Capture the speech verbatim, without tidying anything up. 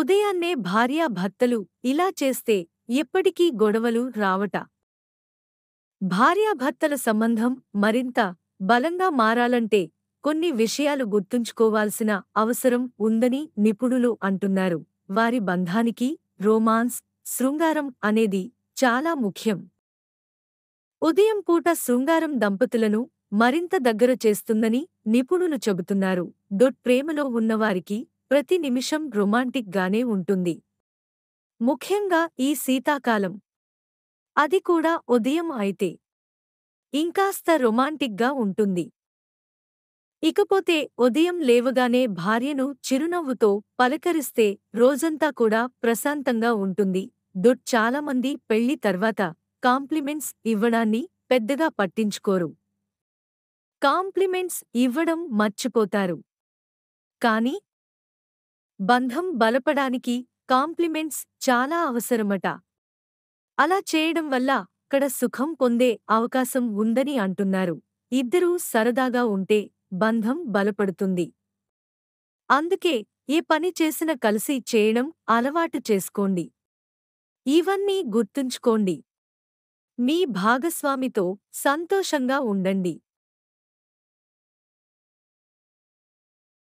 ఉదయాన్నే భార్యా భర్తలు ఇలా చేస్తే ఎప్పటికీ గొడవలు రావట. భార్యా భర్తల సంబంధం మరింత బలంగా మారాలంటే కొన్ని విషయాలు గుర్తుంచుకోవాల్సిన అవసరం ఉందని నిపుణులు అంటున్నారు. వారి బంధానికి రోమాన్స్, శృంగారం అనేది చాలా ముఖ్యం. ఉదయం పూట శృంగారం దంపతులను మరింత దగ్గర చేస్తుందని నిపుణులు చెబుతున్నారు. డొట్ ప్రేమలో ఉన్నవారికి ప్రతి నిమిషం రొమాంటిక్ గానే ఉంటుంది, ముఖ్యంగా ఈ శీతాకాలం. అది కూడా ఉదయం అయితే ఇంకాస్త రొమాంటిక్ గా ఉంటుంది. ఇకపోతే ఉదయం లేవగానే భార్యను చిరునవ్వుతో పలకరిస్తే రోజంతా కూడా ప్రశాంతంగా ఉంటుంది. డొట్ చాలామంది పెళ్లి తర్వాత కాంప్లిమెంట్స్ ఇవ్వడాన్ని పెద్దగా పట్టించుకోరు, కాంప్లిమెంట్స్ ఇవ్వడం మర్చిపోతారు. కాని బంధం బలపడానికి కాంప్లిమెంట్స్ చాలా అవసరమట. అలా చేయడం వల్ల అక్కడ సుఖం పొందే అవకాశం ఉందని అంటున్నారు. ఇద్దరూ సరదాగా ఉంటే బంధం బలపడుతుంది. అందుకే ఏ పని చేసినా కలిసి చేయడం అలవాటు చేసుకోండి. ఇవన్నీ గుర్తుంచుకోండి. మీ భాగస్వామితో సంతోషంగా ఉండండి.